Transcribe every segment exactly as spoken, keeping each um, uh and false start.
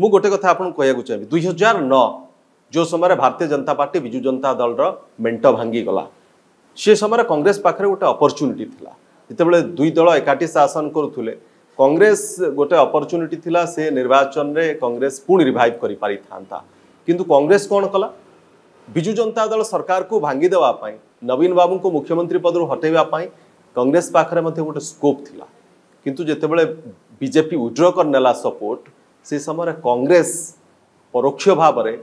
मु गोटे कथा आपन कहया चाहिए दुई हजार नौ जो समय भारतीय जनता पार्टी विजु जनता दल रो मेंट भांगी गला से समय कांग्रेस पाखे गोटे अपॉर्चुनिटी थिला जितेबले दुई दल एकाठी शासन करुले कांग्रेस गोटे अपॉर्चुनिटी थिला से निर्वाचन रे कांग्रेस पुणी रिवाइव करि पारि थांता किंतु कांग्रेस कोन कला विजु जनता दल सरकार को भांगी देवा पाई नवीन बाबू को मुख्यमंत्री पदर हटेवा पाई कांग्रेस पाखरे मते गोटे स्कोप थिला किंतु जेतेबेले बीजेपी विड्रॉ करनेला सपोर्ट से समय कांग्रेस परोक्ष भाव में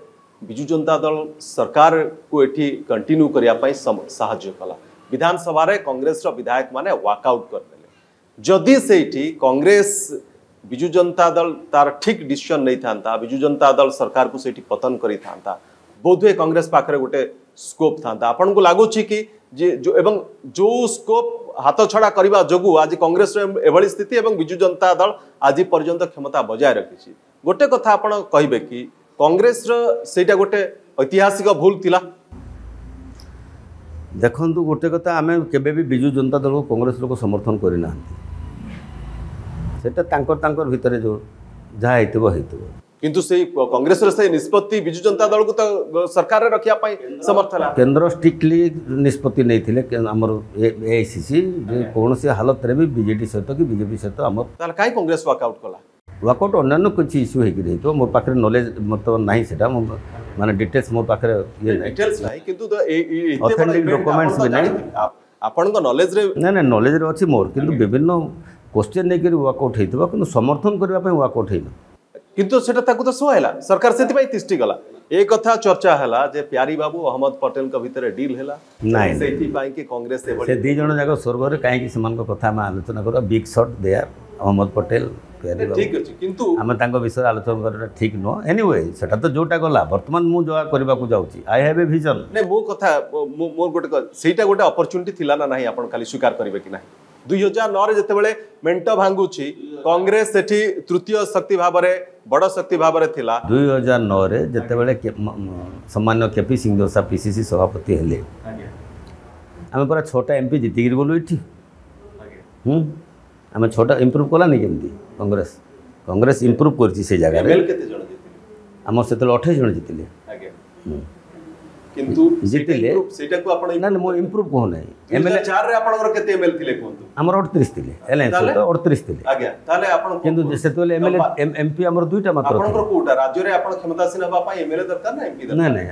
विजु जनता दल सरकार को एठी कंटिन्यू करने साहाय्य कला विधानसभा रे कांग्रेस रो विधायक माने वाकआउट करदेले जदि सेठी कांग्रेस विजु जनता दल तार ठीक डिसीजन नहीं था विजु जनता दल सरकार को सेठी पतन करी थांता बोधवे कांग्रेस पाखरे गोटे स्कोप थांता आपन को लागुछि कि जो एवं जो स्कोप हाथ छड़ा करने जो आज कांग्रेस एभली स्थिति एवं विजु जनता दल आज पर्यंत क्षमता बजाय रखी गोटे कथा आपड़ कहे कि कांग्रेस सेटा गोटे ऐतिहासिक भूल थिला देखु गोटे कथा आम केबे भी विजु जनता दल को कांग्रेस लोक समर्थन करना भर जो जहाँ हो किंतु से कांग्रेस से निष्पत्ति विजु जनता दल को तो सरकार रखिया पाई समर्थन केन्द्र स्ट्रिक्टली निष्पत्ति नहीं थे आम एआईसीसी कौन से हालत रे भी बीजेपी सहित कि बीजेपी सहित आम कहीं कांग्रेस वाकआउट कला वाकआउट अन्य किसी इश्यू हो मो पाखे नॉलेज मतलब ना से माने डिटेल्स मो पाखे ये डिटेल्स नहीं किंतु ऑथेंटिक डॉक्यूमेंट्स भी नहीं आपन को नॉलेज रे ना ना नॉलेज रे अछि मोर किंतु विभिन्न क्वेश्चन नै करी वाकआउट हेतबा किंतु समर्थन करबा पई वाकआउट हेना किंतु सेटा ताकु तो सोहला सरकार सेति पई तिष्टि गला ए कथा चर्चा हला जे प्यारी बाबू अहमद पटेल का भीतर डील हला नाही सेति पई कि कांग्रेस से दी जण जागो स्वर्ग रे काहे कि समान को कथा में आलोचना करो बिग शॉट दे आर अहमद पटेल प्यारी बाबू ठीक अछि किंतु हम तांको विषय आलोचना करना ठीक न एनीवे सेटा तो जोटा गला वर्तमान मु जो करबा को जाउची आई हैव ए विजन ने मो कथा मोर गोटे सेटा गोटे अपॉर्चुनिटी थिला ना नाही आपण खाली स्वीकार करबे कि नाही दो हज़ार नौ रे जते बेले मेंट भांगुची कांग्रेस सेठी तृतीय शक्ति भाव रे बड़ शक्ति भाव में थिला दुई हजार नौ रे जितेबाला सम्मान्य केपी सिंह दोसा पीसीसी सभापति हेले आम पूरा छोटा एमपी जीतिक गलु ये आम छोटा इम्प्रूव कलानी केमती कांग्रेस कांग्रेस इम्प्रूव कर से जगह आम से अठाईस जन जीतिले जीतिले मोर इम्प्रूव कहना अड़तीस अड़तीस एमपी दुईटा मात्र ना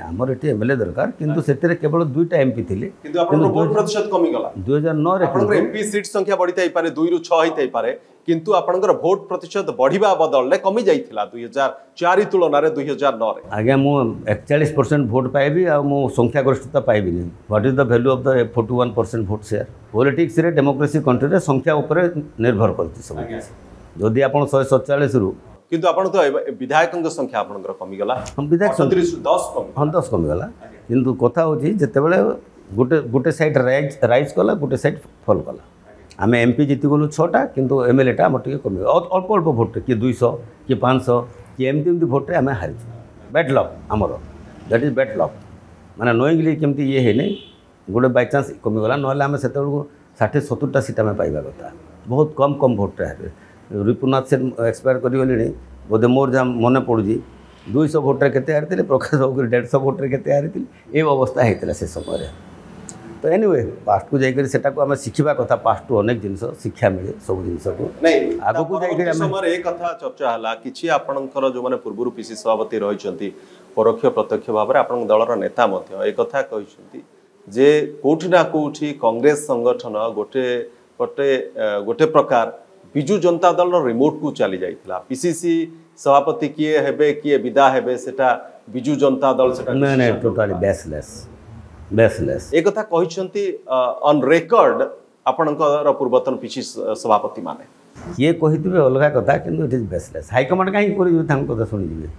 आमर ये एमएलए दरकार किंतु से केवल दुईटा एमपी थे दुई हजार नौ एमपी सीट संख्या बढ़ी थाई दुई रु छह किंतु आपनकर वोट प्रतिशत बढ़िया बदल कमी जाइथिला दो हज़ार चार तुलन रे दो हज़ार नौ रे आगे मु इकतालीस परसेंट वोट पाइबी आ मु संख्या गरिष्ठता पाइबी नहीं what is the value of the इकतालीस परसेंट वोट शेयर पॉलिटिक्स रे डेमोक्रेसी कंट्री रे संख्या ऊपर निर्भर करती सब जदी आपण एक सौ सैंतालीस रु किंतु आपण तो विधायकन के संख्या आपनकर कमी गला हम विधायक दस कम हम दस कमी गला किंतु कथा होची जते बेले गोटे गोटे साइड राइज राइज कला गोटे साइड फॉल कला आम एमपी जीति गलु छटा किंतु एमएलएटा आम टे कम अल्प अल्प भोटे किए दुई शौ किए पाँच शौ किए एमती एमती भोटे आम हारिचु बैड लक आमर दैट इज बैड लक माने नोइंगली केमती ये है नहीं गोटे बाय चांस कमीगला ना आम से षाठी सतुरीटा सीट आम पाइबा कथा बहुत कम कम भोटे हारे रिपुनाथ सेन एक्सपायर करगले बोधे मोर जहाँ मन पड़ू दुई शौ भोटे के हारी प्रकाश बाबू डेढ़ शौ भोटे के हारी ये अवस्था होता से समय तो एनीवे पास्ट को जाकर सेटा को हम सिखिबा कथा पास्ट टू अनेक जिंस शिक्षा मिले सब जिंस को नहीं आगो को जाकर हमर एक कथा चर्चा हला किछि आपनकर जो माने पूर्वरु पीसी सभापति रहै छथि परोक्ष प्रत्यक्ष भाव रे आपन दलर नेता मध्य एक कथा कहै छथि जे कोठना कोठी कांग्रेस संगठन गोटे गोटे गोटे प्रकार बिजू जनता दल रिमोट को चली जाइथिला पीसीसी सभापति किए हेबे किए विदा हेबे सेटा बिजू जनता दल सेटा नहीं नहीं टोटली बेसलेस बेसलेस एक कथा कहिसंती ऑन रिकॉर्ड आपनकर पूर्वतन पीसी सभापति माने ये कहितबे अलग कथा किंतु it is baseless high command काई करि जे थां कथा सुनि जिवे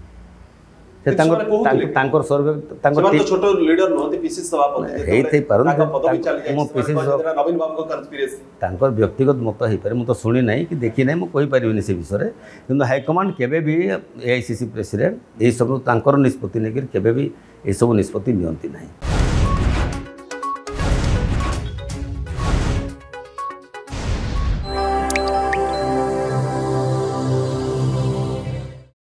से तांकर तांकर सर्वे तांकर तो छोटो लीडर नोति पीसी सभापति हे थई परन पद भी चली जाय मो पीसी सभापति नवीन बाबू को कंस्पिरेसी तांकर व्यक्तिगत मत हे पारे मु तो सुनि नाही कि देखि नाही मु कहि पारिबे नि से विषय रे किंतु हाई कमांड केबे भी एआईसीसी प्रेसिडेंट ए सब तांकर निष्पत्ति नै केबे भी ए सब निष्पत्ति नियंती नाही।